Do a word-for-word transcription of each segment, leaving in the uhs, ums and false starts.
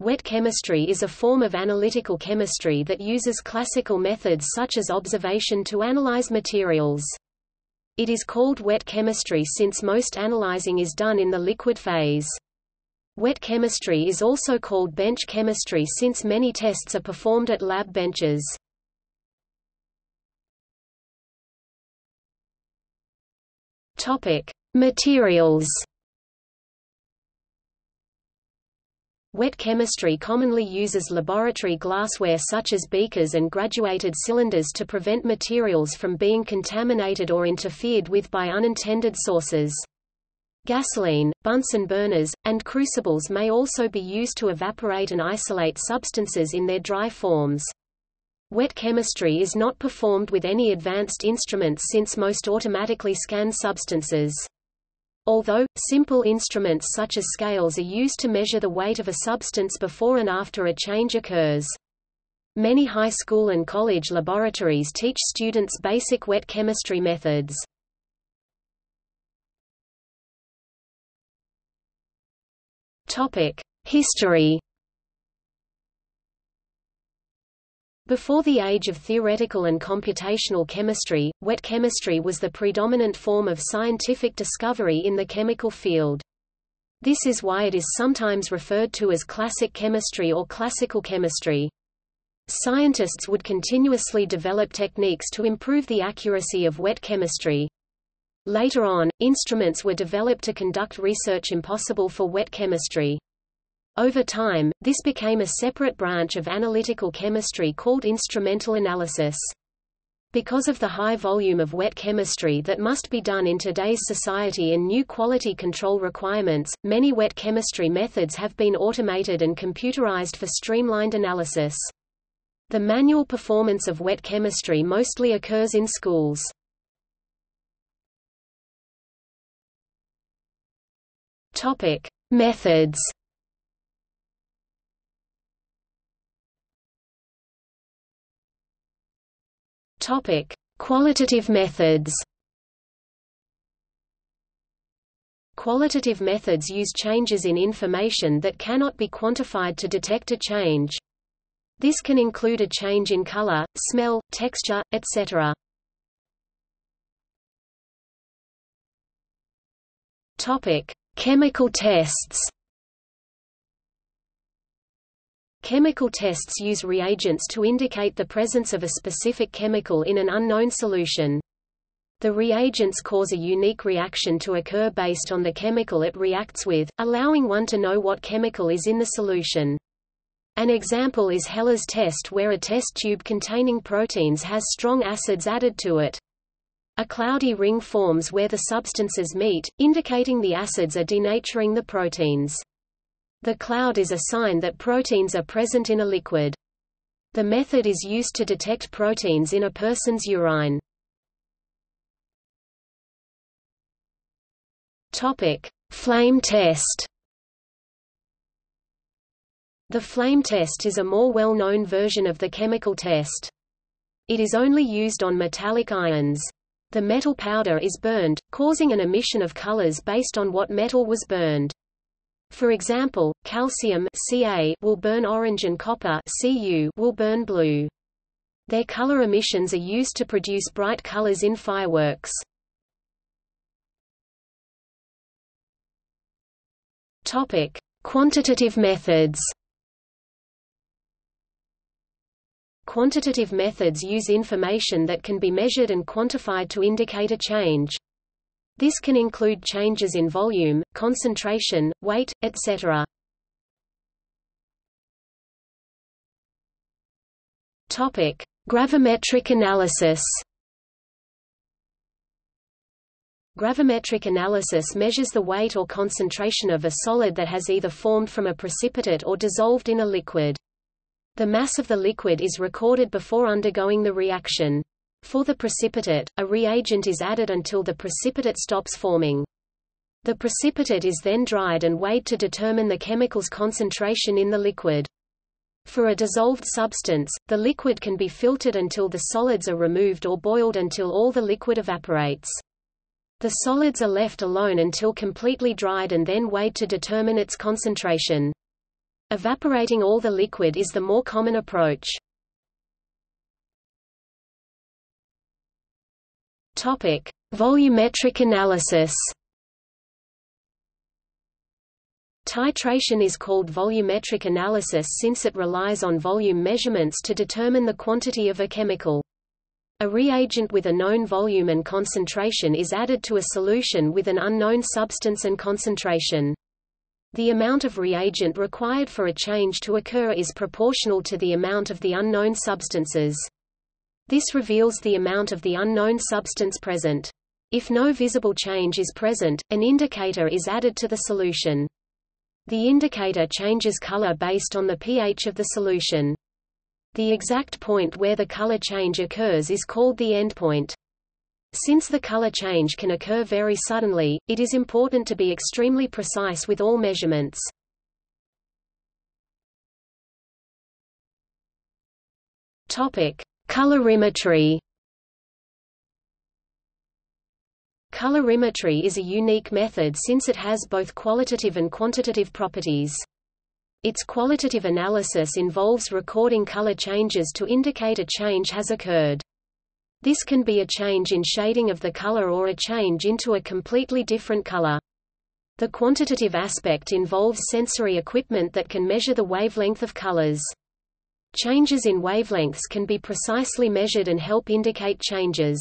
Wet chemistry is a form of analytical chemistry that uses classical methods such as observation to analyze materials. It is called wet chemistry since most analyzing is done in the liquid phase. Wet chemistry is also called bench chemistry since many tests are performed at lab benches. Topic: Materials. Wet chemistry commonly uses laboratory glassware such as beakers and graduated cylinders to prevent materials from being contaminated or interfered with by unintended sources. Gasoline, Bunsen burners, and crucibles may also be used to evaporate and isolate substances in their dry forms. Wet chemistry is not performed with any advanced instruments since most automatically scan substances. Although, simple instruments such as scales are used to measure the weight of a substance before and after a change occurs. Many high school and college laboratories teach students basic wet chemistry methods. History. Before the age of theoretical and computational chemistry, wet chemistry was the predominant form of scientific discovery in the chemical field. This is why it is sometimes referred to as classic chemistry or classical chemistry. Scientists would continuously develop techniques to improve the accuracy of wet chemistry. Later on, instruments were developed to conduct research impossible for wet chemistry. Over time, this became a separate branch of analytical chemistry called instrumental analysis. Because of the high volume of wet chemistry that must be done in today's society and new quality control requirements, many wet chemistry methods have been automated and computerized for streamlined analysis. The manual performance of wet chemistry mostly occurs in schools. Topic: Methods. Topic: Qualitative methods. Qualitative methods use changes in information that cannot be quantified to detect a change. This can include a change in color, smell, texture, et cetera. Topic: Chemical tests. Chemical tests use reagents to indicate the presence of a specific chemical in an unknown solution. The reagents cause a unique reaction to occur based on the chemical it reacts with, allowing one to know what chemical is in the solution. An example is Heller's test, where a test tube containing proteins has strong acids added to it. A cloudy ring forms where the substances meet, indicating the acids are denaturing the proteins. The cloud is a sign that proteins are present in a liquid. The method is used to detect proteins in a person's urine. Topic: Flame test. The flame test is a more well-known version of the chemical test. It is only used on metallic ions. The metal powder is burned, causing an emission of colors based on what metal was burned. For example, calcium (Ca) will burn orange and copper (Cu) will burn blue. Their color emissions are used to produce bright colors in fireworks. Topic: Quantitative methods. Quantitative methods use information that can be measured and quantified to indicate a change. This can include changes in volume, concentration, weight, et cetera. Topic: Gravimetric analysis. Gravimetric analysis measures the weight or concentration of a solid that has either formed from a precipitate or dissolved in a liquid. The mass of the liquid is recorded before undergoing the reaction. For the precipitate, a reagent is added until the precipitate stops forming. The precipitate is then dried and weighed to determine the chemical's concentration in the liquid. For a dissolved substance, the liquid can be filtered until the solids are removed or boiled until all the liquid evaporates. The solids are left alone until completely dried and then weighed to determine its concentration. Evaporating all the liquid is the more common approach. Topic: Volumetric analysis. Titration is called volumetric analysis since it relies on volume measurements to determine the quantity of a chemical. A reagent with a known volume and concentration is added to a solution with an unknown substance and concentration. The amount of reagent required for a change to occur is proportional to the amount of the unknown substances. This reveals the amount of the unknown substance present. If no visible change is present, an indicator is added to the solution. The indicator changes color based on the pH of the solution. The exact point where the color change occurs is called the endpoint. Since the color change can occur very suddenly, it is important to be extremely precise with all measurements. Topic: Colorimetry. Colorimetry is a unique method since it has both qualitative and quantitative properties. Its qualitative analysis involves recording color changes to indicate a change has occurred. This can be a change in shading of the color or a change into a completely different color. The quantitative aspect involves sensory equipment that can measure the wavelength of colors. Changes in wavelengths can be precisely measured and help indicate changes.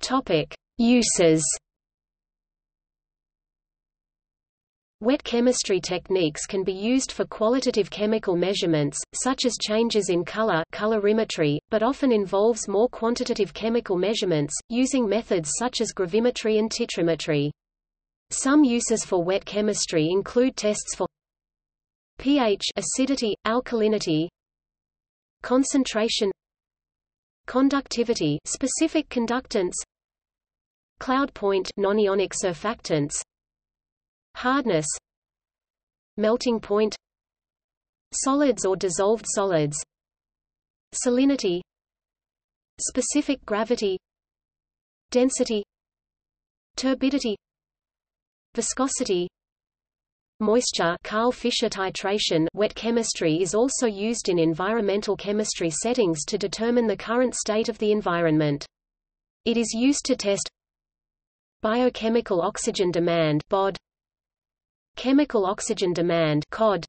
Topic: Uses. Wet chemistry techniques can be used for qualitative chemical measurements, such as changes in color, colorimetry, but often involves more quantitative chemical measurements, using methods such as gravimetry and titrimetry. Some uses for wet chemistry include tests for pH, acidity, alkalinity, concentration, conductivity, specific conductance, cloud point, nonionic surfactants, hardness, melting point, solids or dissolved solids, salinity, specific gravity, density, turbidity, viscosity, moisture. Karl Fischer titration. Wet chemistry is also used in environmental chemistry settings to determine the current state of the environment. It is used to test biochemical oxygen demand (B O D), chemical oxygen demand (C O D),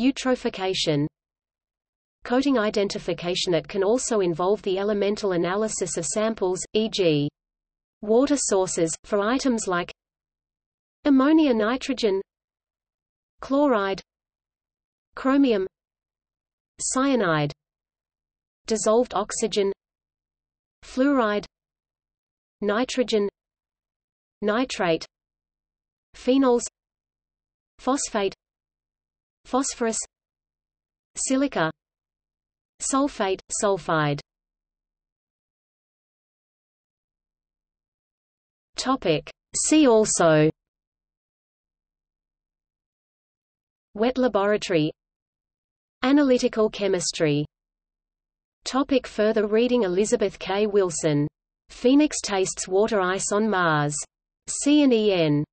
eutrophication, coating identification. It can also involve the elemental analysis of samples, for example, water sources, for items like ammonia, nitrogen, chloride, chromium, cyanide, dissolved oxygen, fluoride, nitrogen, nitrate, phenols, phosphate, phosphorus, silica, sulfate, sulfide. Topic: See also: Wet laboratory, Analytical chemistry. Topic: Further reading. Elizabeth K. Wilson. Phoenix Tastes Water Ice on Mars. C N E N